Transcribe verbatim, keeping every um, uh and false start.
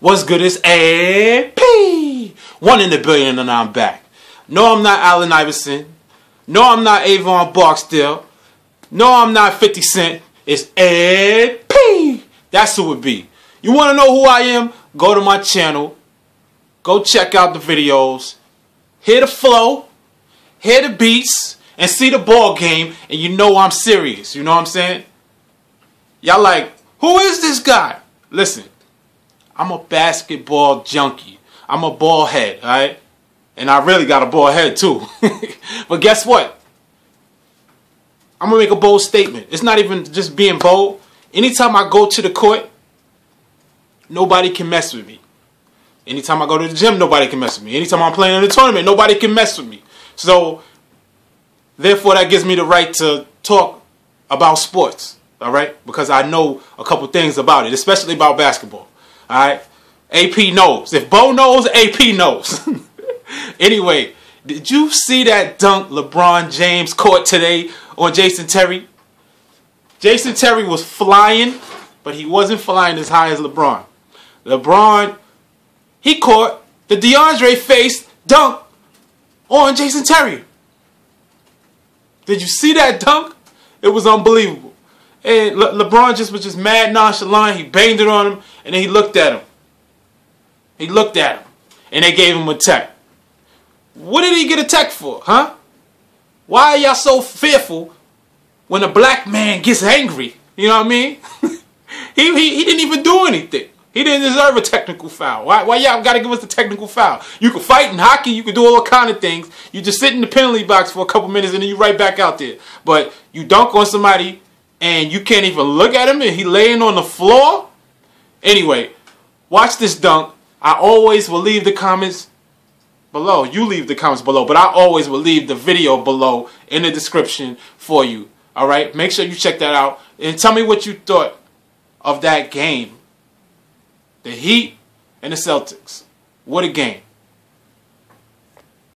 What's good? It's A P. One in the billion, and I'm back. No, I'm not Allen Iverson. No, I'm not Avon Barksdale. No, I'm not fifty cent. It's A P. That's who it be. You want to know who I am? Go to my channel. Go check out the videos. Hear the flow. Hear the beats. And see the ball game. And you know I'm serious. You know what I'm saying? Y'all like, who is this guy? Listen. I'm a basketball junkie. I'm a ball head, alright? And I really got a ball head too. But guess what? I'm going to make a bold statement. It's not even just being bold. Anytime I go to the court, nobody can mess with me. Anytime I go to the gym, nobody can mess with me. Anytime I'm playing in a tournament, nobody can mess with me. So, therefore, that gives me the right to talk about sports, alright? Because I know a couple things about it, especially about basketball. Alright, A P knows. If Bo knows, A P knows. Anyway, did you see that dunk LeBron James caught today on Jason Terry? Jason Terry was flying, but he wasn't flying as high as LeBron. LeBron, he caught the DeAndre face dunk on Jason Terry. Did you see that dunk? It was unbelievable. And Le LeBron just was just mad nonchalant. He banged it on him, and then he looked at him. He looked at him, and they gave him a tech. What did he get a tech for, huh? Why are y'all so fearful when a black man gets angry? You know what I mean? he, he, he didn't even do anything. He didn't deserve a technical foul. Why, why y'all got to give us the technical foul? You can fight in hockey. You can do all kind of things. You just sit in the penalty box for a couple minutes, and then you right back out there. But you dunk on somebody, and you can't even look at him, and he laying on the floor? Anyway, watch this dunk. I always will leave the comments below. You leave the comments below, but I always will leave the video below in the description for you. Alright? Make sure you check that out. And tell me what you thought of that game. The Heat and the Celtics. What a game.